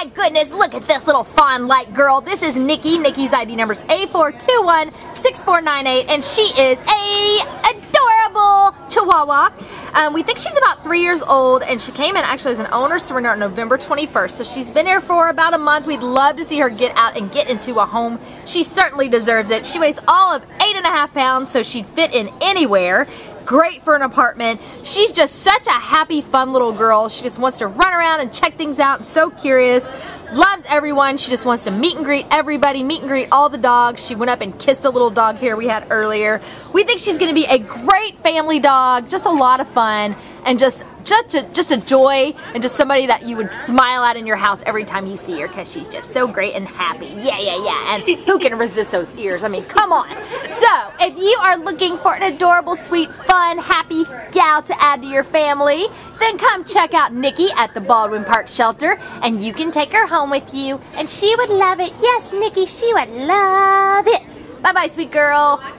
my goodness, look at this little fawn like girl. This is Nicky. Nicky's ID number is A4216498, and she is an adorable Chihuahua. We think she's about 3 years old, and she came in actually as an owner surrender on November 21st. So she's been here for about a month. We'd love to see her get out and get into a home. She certainly deserves it. She weighs all of 8.5 pounds, so she'd fit in anywhere. Great for an apartment. She's just such a happy, fun little girl. She just wants to run around and check things out. So curious. Loves everyone. She just wants to meet and greet everybody, meet and greet all the dogs. She went up and kissed a little dog here we had earlier. We think she's going to be a great family dog, just a lot of fun, and just a joy, and just somebody that you would smile at in your house every time you see her, because she's just so great and happy. Yeah. And who can resist those ears? I mean, come on. So if you are looking for an adorable, sweet, fun, happy gal to add to your family, then come check out Nicky at the Baldwin Park shelter, and you can take her home with you, and she would love it. Yes, Nicky, she would love it. Bye-bye, sweet girl.